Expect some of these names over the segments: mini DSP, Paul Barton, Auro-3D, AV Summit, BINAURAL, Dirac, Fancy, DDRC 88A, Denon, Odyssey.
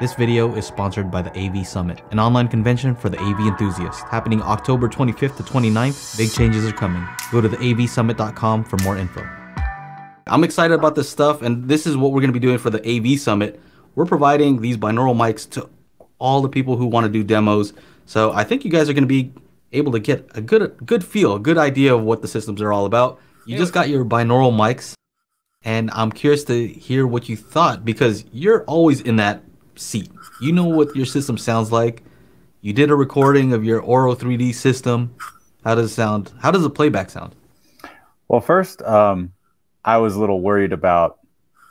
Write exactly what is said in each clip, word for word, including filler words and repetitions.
This video is sponsored by the A V Summit, an online convention for the A V enthusiast. Happening October twenty-fifth to twenty-ninth, big changes are coming. Go to the A V summit dot com for more info. I'm excited about this stuff, and this is what we're going to be doing for the A V Summit. We're providing these binaural mics to all the people who want to do demos. So I think you guys are going to be able to get a good, good feel, a good idea of what the systems are all about. You just got your binaural mics, and I'm curious to hear what you thought, because you're always in that seat. You know what your system sounds like. You did a recording of your Auro three D system. How does it sound? How does the playback sound? Well, first, um, I was a little worried about,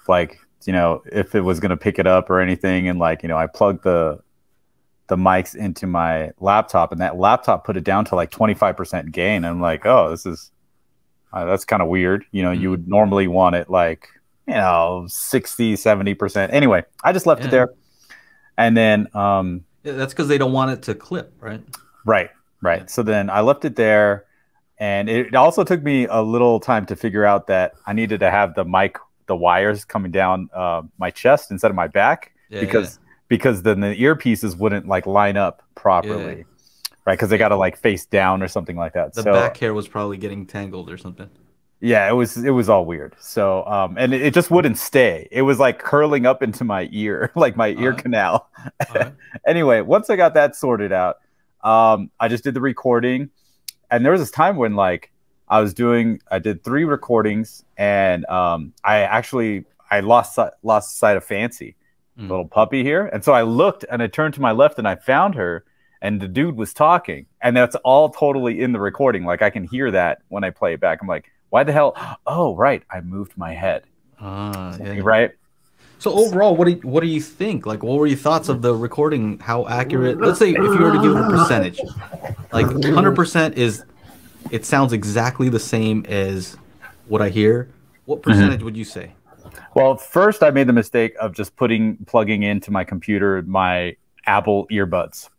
like, you know, if it was going to pick it up or anything. And, like, you know, I plugged the the mics into my laptop, and that laptop put it down to like twenty-five percent gain. And I'm like, oh, this is uh, that's kind of weird. You know, mm-hmm. You would normally want it like, you know, sixty, seventy percent. Anyway, I just left yeah. it there. And then um, yeah, that's because they don't want it to clip, right? Right, right. Yeah. So then I left it there, and it also took me a little time to figure out that I needed to have the mic, the wires coming down uh, my chest instead of my back, yeah, because yeah. because then the earpieces wouldn't like line up properly, yeah. right? Because they got to like face down or something like that. The so, back hair was probably getting tangled or something. Yeah, it was it was all weird. So um, and it, it just wouldn't stay. It was like curling up into my ear, like my ear canal. Anyway, once I got that sorted out, um, I just did the recording, and there was this time when like I was doing, I did three recordings, and um, I actually I lost lost sight of Fancy, mm. little puppy here, and so I looked and I turned to my left and I found her, and the dude was talking, and that's all totally in the recording. Like I can hear that when I play it back. I'm like, why the hell? Oh, right. I moved my head. Ah, yeah, yeah. Right. So overall, what do you, what do you think? Like, what were your thoughts of the recording? How accurate? Let's say if you were to give it a percentage, like one hundred percent is, it sounds exactly the same as what I hear. What percentage mm-hmm. would you say? Well, first I made the mistake of just putting, plugging into my computer, my Apple earbuds.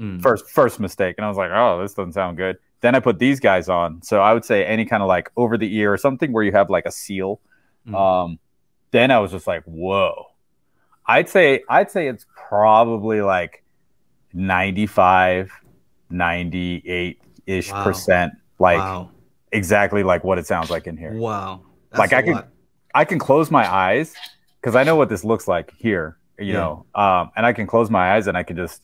Mm. First, first mistake. And I was like, oh, this doesn't sound good. Then I put these guys on. So I would say any kind of like over the ear or something where you have like a seal. Mm-hmm. Um, then I was just like, whoa. I'd say I'd say it's probably like ninety-five, ninety-eight-ish wow. percent. Like wow. exactly like what it sounds like in here. Wow. That's like I can lot. I can close my eyes because I know what this looks like here, you yeah. know. Um, and I can close my eyes and I can just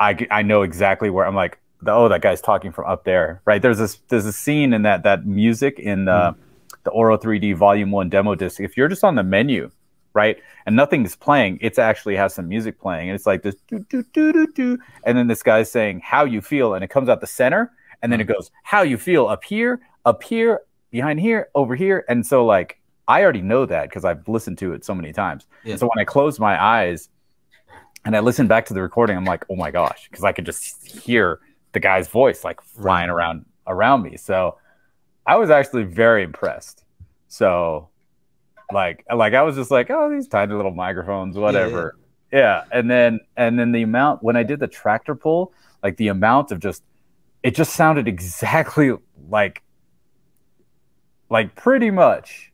I I know exactly where I'm like, oh, that guy's talking from up there, right? There's this there's a scene in that that music in the mm. the Auro three D Volume One demo disc. If you're just on the menu, right, and nothing's playing, it actually has some music playing, and it's like this do do do do do, and then this guy's saying how you feel, and it comes out the center, and then it goes how you feel up here, up here, behind here, over here, and so like I already know that because I've listened to it so many times. Yeah. So when I close my eyes and I listen back to the recording, I'm like, oh my gosh, because I could just hear the guy's voice like flying around around me. So I was actually very impressed. So like like I was just like, oh, these tiny little microphones, whatever. Yeah, yeah. yeah. And then and then the amount when I did the tractor pull, like the amount of just it just sounded exactly like like pretty much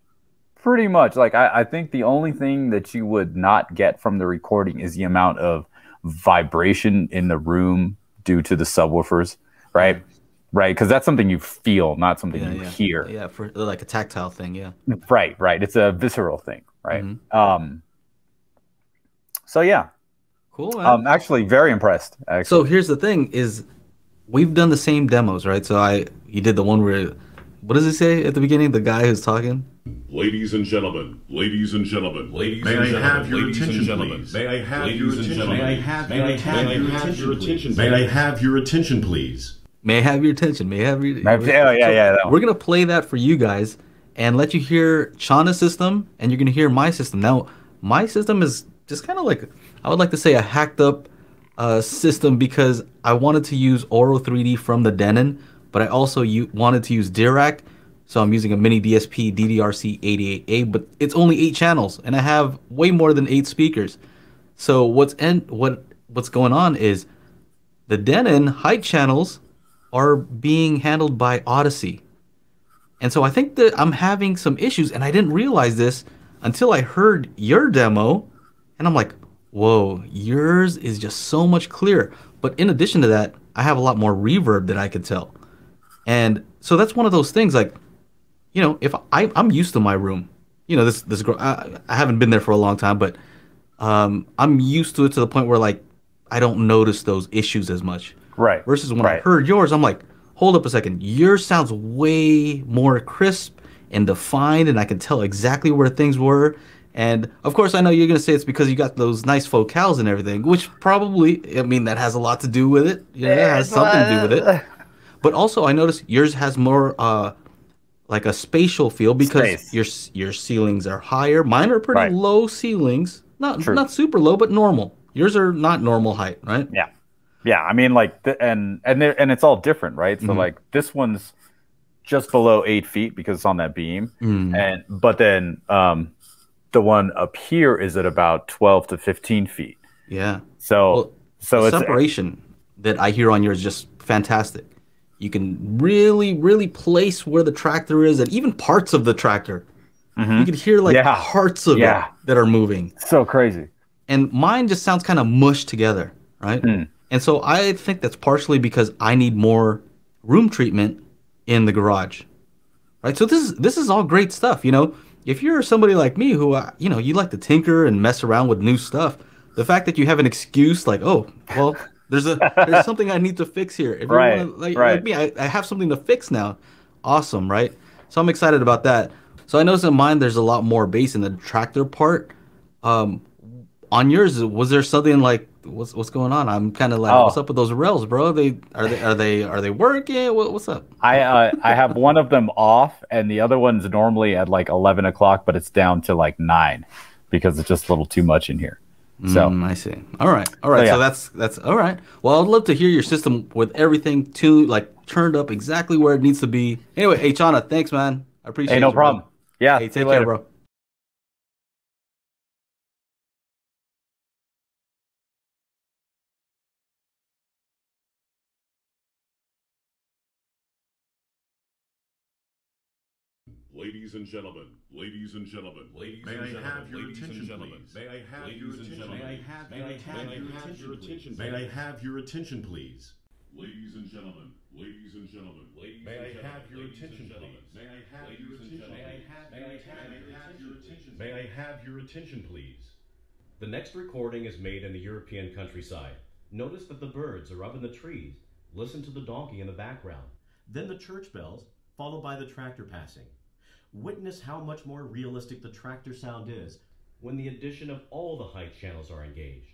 pretty much like I, I think the only thing that you would not get from the recording is the amount of vibration in the room due to the subwoofers, right? Right, because that's something you feel, not something yeah, you yeah. hear. Yeah, for like a tactile thing, yeah. Right, right. It's a visceral thing, right? Mm-hmm. Um. So yeah, cool. Man. I'm actually very impressed. Actually. So here's the thing: is we've done the same demos, right? So I, you did the one where, what does it say at the beginning? The guy who's talking. Ladies and gentlemen, ladies and gentlemen, ladies and gentlemen, ladies and gentlemen, may I have your attention, may I have your attention, may I have your attention, please? May I have your attention, may I have your attention? Oh, yeah, yeah. We're going to play that for you guys and let you hear Chana's system, and you're going to hear my system. Now, my system is just kind of like, I would like to say a hacked up uh, system because I wanted to use Auro three D from the Denon, but I also wanted to use Dirac. So I'm using a mini D S P D D R C eighty-eight A, but it's only eight channels, and I have way more than eight speakers. So what's en what what's going on is the Denon height channels are being handled by Odyssey, and so I think that I'm having some issues, and I didn't realize this until I heard your demo, and I'm like, Whoa, yours is just so much clearer. But in addition to that, I have a lot more reverb that I could tell. And so that's one of those things, like, you know, if I, I'm used to my room, you know, this, this girl, I, I haven't been there for a long time, but um, I'm used to it to the point where, like, I don't notice those issues as much. Right. Versus when right. I heard yours, I'm like, hold up a second. Yours sounds way more crisp and defined, and I can tell exactly where things were. And of course, I know you're going to say it's because you got those nice focals and everything, which probably, I mean, that has a lot to do with it. Yeah, it has something to do with it. But also, I noticed yours has more uh, like a spatial feel because Space. your your ceilings are higher. Mine are pretty right. low ceilings, not True. not super low, but normal. Yours are not normal height, right? Yeah, yeah. I mean, like, the, and and and it's all different, right? So mm-hmm. like this one's just below eight feet because it's on that beam, mm. and but then um, the one up here is at about twelve to fifteen feet. Yeah. So well, so the it's, separation that I hear on yours is just fantastic. You can really, really place where the tractor is and even parts of the tractor. Mm-hmm. You can hear like yeah. parts of yeah. it that are moving. So crazy. And mine just sounds kind of mushed together, right? Mm. And so I think that's partially because I need more room treatment in the garage, right? So this is this is all great stuff, you know. If you're somebody like me who, uh, you know, you like to tinker and mess around with new stuff, the fact that you have an excuse like, oh, well, there's a there's something I need to fix here. If right, you wanna, like, right. like me, I, I have something to fix now. Awesome, right? So I'm excited about that. So I noticed in mine there's a lot more bass in the tractor part. Um, on yours, was there something like what's what's going on? I'm kind of like, oh. what's up with those rails, bro? Are they are they are they are they working? What, what's up? I uh, I have one of them off, and the other one's normally at like eleven o'clock, but it's down to like nine because it's just a little too much in here. So mm, I see. All right, all right. So, yeah. so that's that's all right. Well, I'd love to hear your system with everything to like turned up exactly where it needs to be. Anyway, hey, Chana, thanks, man. I appreciate it. Hey, no you, problem. Bro. Yeah. Hey, take care, later. bro. Ladies and gentlemen, ladies and gentlemen, ladies and gentlemen, ladies and gentlemen, may I have your attention, please? May I have your attention, please? May I have your attention, please? Ladies and gentlemen, ladies and gentlemen, ladies and gentlemen, may I have your attention, please? May I have your attention, please? May I have your attention, please? The next recording is made in the European countryside. Notice that the birds are up in the trees. Listen to the donkey in the background. Then the church bells, followed by the tractor passing. Witness how much more realistic the tractor sound is when the addition of all the height channels are engaged.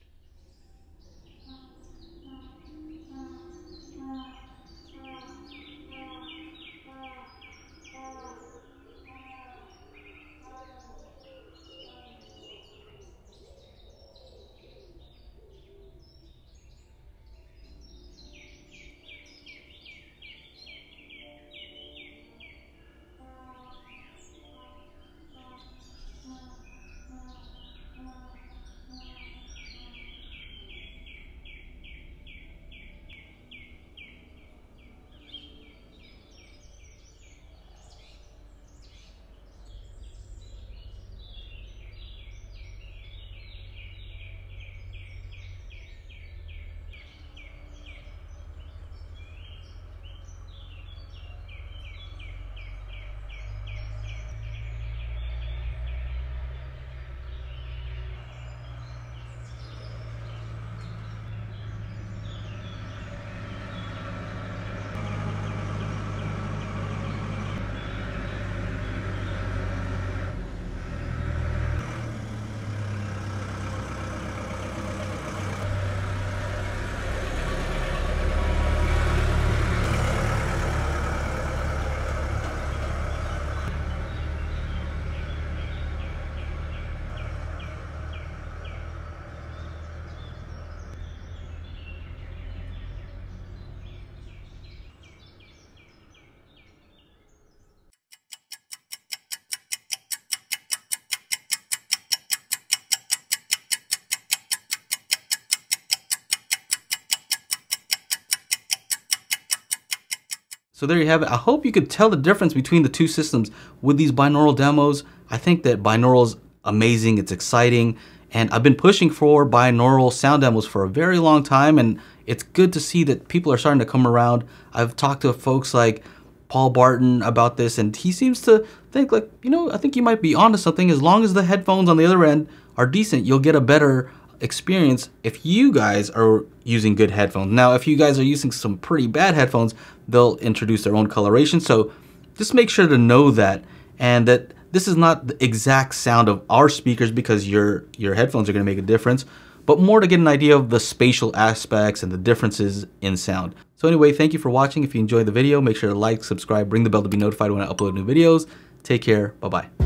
So there you have it. I hope you could tell the difference between the two systems with these binaural demos. I think that binaural is amazing. It's exciting. And I've been pushing for binaural sound demos for a very long time, and it's good to see that people are starting to come around. I've talked to folks like Paul Barton about this, and he seems to think like, you know, I think you might be onto something. As long as the headphones on the other end are decent, you'll get a better experience if you guys are using good headphones. Now, if you guys are using some pretty bad headphones, they'll introduce their own coloration. So just make sure to know that, and that this is not the exact sound of our speakers, because your your headphones are going to make a difference, but more to get an idea of the spatial aspects and the differences in sound. So anyway, thank you for watching. If you enjoyed the video, make sure to like, subscribe, ring the bell to be notified when I upload new videos. Take care. Bye-bye.